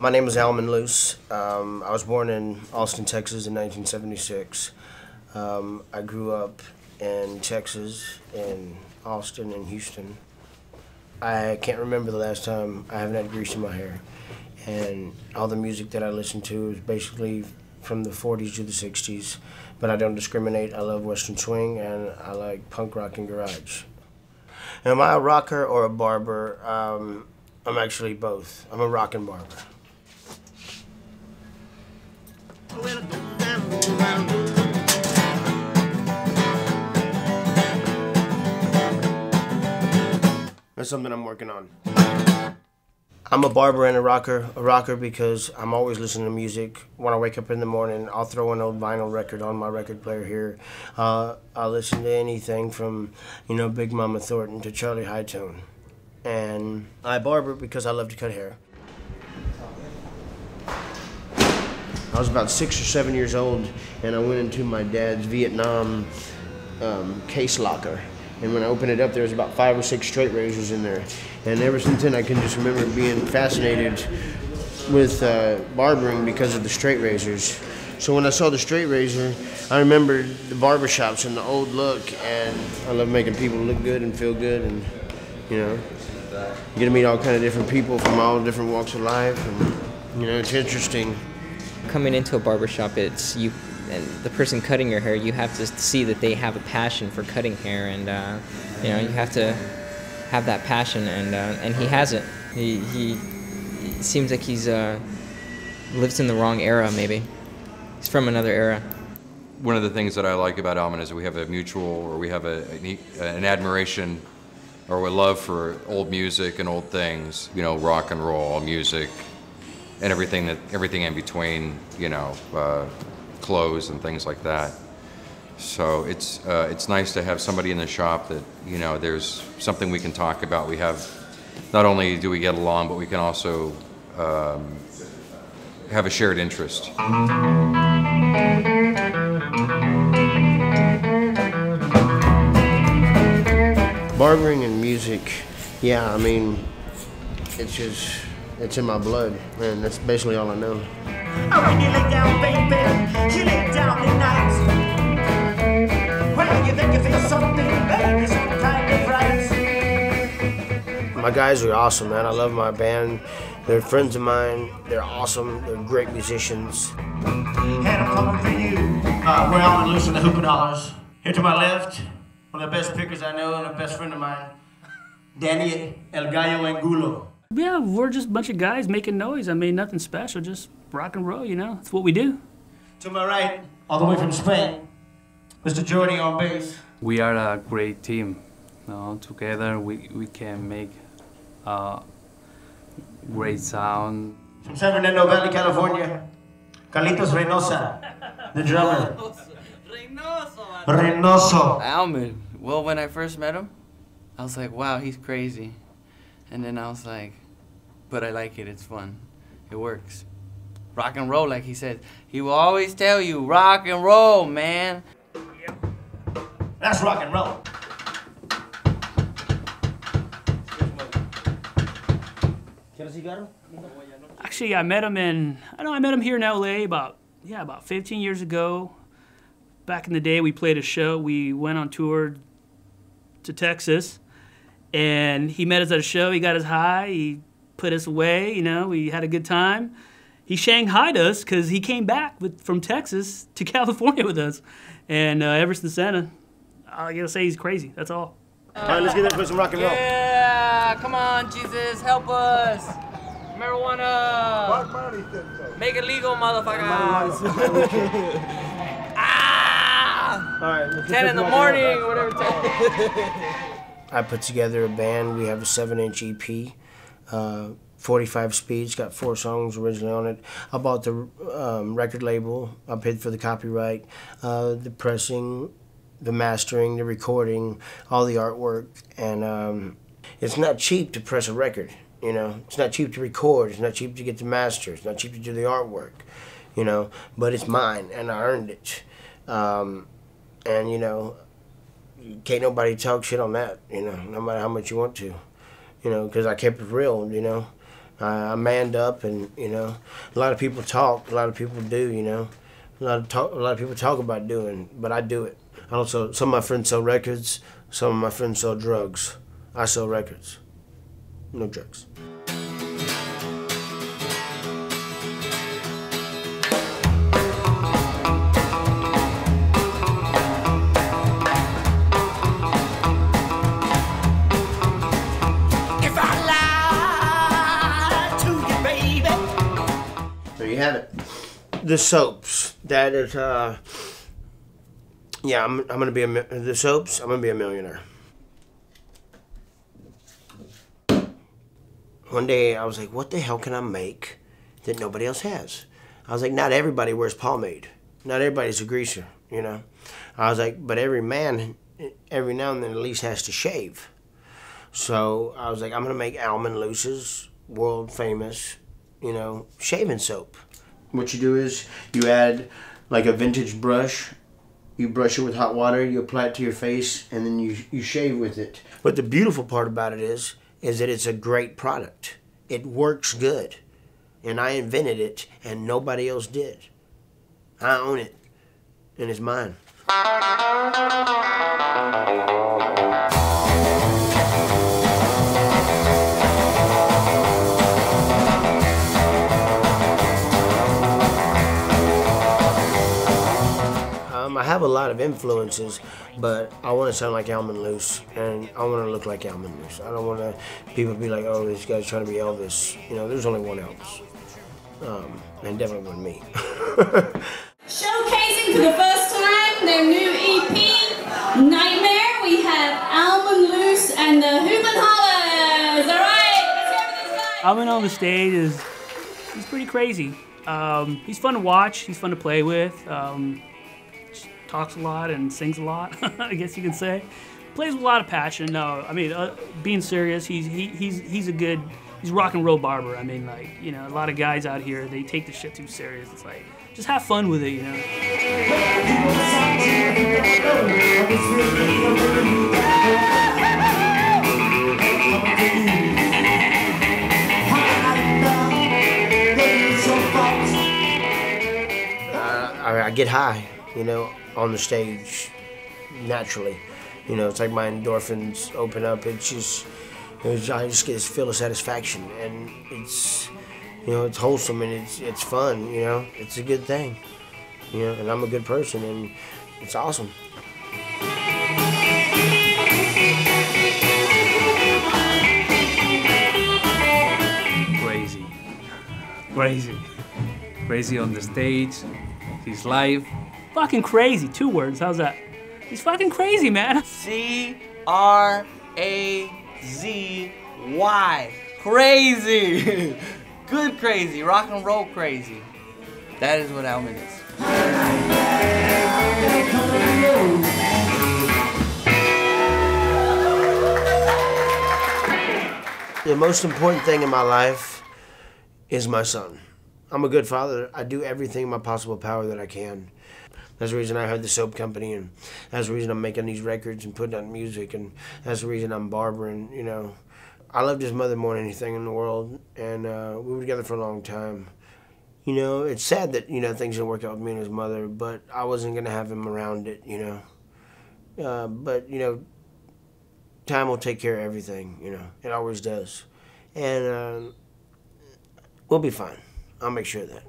My name is Almon Loos. I was born in Austin, Texas in 1976. I grew up in Texas, in Austin and Houston. I can't remember the last time I haven't had grease in my hair. And all the music that I listen to is basically from the 40s to the 60s. But I don't discriminate. I love Western swing and I like punk rock and garage. Am I a rocker or a barber? I'm actually both. I'm a rockin' barber. That's something I'm working on. I'm a barber and a rocker. A rocker because I'm always listening to music. When I wake up in the morning, I'll throw an old vinyl record on my record player here. I listen to anything from, you know, Big Mama Thornton to Charlie Hightone. And I barber because I love to cut hair. I was about 6 or 7 years old, and I went into my dad's Vietnam case locker. And when I opened it up, there was about 5 or 6 straight razors in there. And ever since then, I can just remember being fascinated with barbering because of the straight razors. So when I saw the straight razor, I remembered the barbershops and the old look. And I love making people look good and feel good, and you know, you get to meet all kind of different people from all different walks of life, and you know, it's interesting. Coming into a barbershop, it's you and the person cutting your hair. You have to see that they have a passion for cutting hair, and you know, you have to have that passion, and he has it. He seems like he's lives in the wrong era. Maybe he's from another era. One of the things that I like about Almon is we have a mutual, or we have an admiration or a love for old music and old things. You know, rock and roll music. And everything in between, you know, clothes and things like that. So it's nice to have somebody in the shop that, you know, there's something we can talk about. We have, not only do we get along, but we can also have a shared interest. Barbering and music, yeah, I mean, it's just, it's in my blood, and that's basically all I know. My guys are awesome, man. I love my band. They're friends of mine. They're awesome. They're great musicians. And I'm coming for you. We're Almon Loos and the Human Hollows. Here to my left, one of the best pickers I know and a best friend of mine, Danny El Gallo Angulo. Yeah, we're just a bunch of guys making noise. I mean, nothing special, just rock and roll, you know? That's what we do. To my right, all the way from Spain, Mr. Jordi on bass. We are a great team. You know? Together, we can make great sound. From San Fernando Valley, California, Carlitos Reynoso, the drummer. Reynoso. Almon. Well, when I first met him, I was like, wow, he's crazy. And then I was like, but I like it, it's fun, it works. Rock and roll, like he said. He will always tell you, rock and roll, man. Yep. That's rock and roll. Actually, I met him here in LA about 15 years ago. Back in the day, we played a show. We went on tour to Texas. And he met us at a show, he got us high, he put us away, you know, we had a good time. He shanghaied us because he came back from Texas to California with us. And ever since then, I gotta say he's crazy, that's all. All right, let's get there for some rock and roll. Yeah, come on, Jesus, help us. Marijuana. Make it legal, motherfuckers. Ah! All right, let's 10 in the morning, or whatever time. I put together a band. We have a 7-inch EP, 45 speeds, got 4 songs originally on it. I bought the record label. I paid for the copyright, the pressing, the mastering, the recording, all the artwork. And it's not cheap to press a record, you know. It's not cheap to record. It's not cheap to get the master. It's not cheap to do the artwork, you know. But it's mine, and I earned it. And, you know, can't nobody talk shit on that, you know, no matter how much you want to, you know, because I kept it real, you know. I manned up, and you know, a lot of people talk, a lot of people do, you know, a lot of people talk about doing, but I do it. I also, some of my friends sell records, some of my friends sell drugs. I sell records, no drugs. The soaps, that is, yeah, I'm gonna be the soaps, I'm gonna be a millionaire. One day I was like, what the hell can I make that nobody else has? I was like, not everybody wears pomade. Not everybody's a greaser, you know? I was like, but every man, every now and then at least has to shave. So I was like, I'm gonna make Almon Loos's world famous, you know, shaving soap. What you do is you add like a vintage brush, you brush it with hot water, you apply it to your face, and then you shave with it. But the beautiful part about it is that it's a great product. It works good. And I invented it, and nobody else did. I own it, and it's mine. I have a lot of influences, but I want to sound like Almon Loos, and I want to look like Almon Loos. I don't want to people be like, oh, this guy's trying to be Elvis. You know, there's only one Elvis, and definitely one me. Showcasing for the first time their new EP, Nightmare, we have Almon Loos and the Human Hollows. All right, let's go for this guy. Almon on the stage he's pretty crazy. He's fun to watch. He's fun to play with. Talks a lot and sings a lot, I guess you can say. Plays with a lot of passion. No, I mean, being serious, he's a good, he's a rock and roll barber. I mean, like, you know, a lot of guys out here, they take this shit too serious. It's like, just have fun with it, you know? I get high, you know, on the stage, naturally. You know, it's like my endorphins open up. I just get this feel of satisfaction, and it's, you know, it's wholesome, and it's fun, you know? It's a good thing, you know, and I'm a good person, and it's awesome. Crazy. Crazy. Crazy on the stage, his life. Fucking crazy, 2 words, how's that? He's fucking crazy, man. C-R-A-Z-Y, crazy. Good crazy, rock and roll crazy. That is what Almon is. The most important thing in my life is my son. I'm a good father. I do everything in my possible power that I can. That's the reason I had the soap company, and that's the reason I'm making these records and putting out music, and that's the reason I'm barbering, you know. I loved his mother more than anything in the world, and we were together for a long time. You know, it's sad that, you know, things didn't work out with me and his mother, but I wasn't going to have him around it, you know. But, you know, time will take care of everything, you know. It always does. And we'll be fine. I'll make sure of that.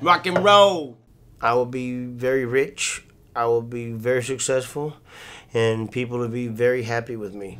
Rock and roll. I will be very rich. I will be very successful, and people will be very happy with me.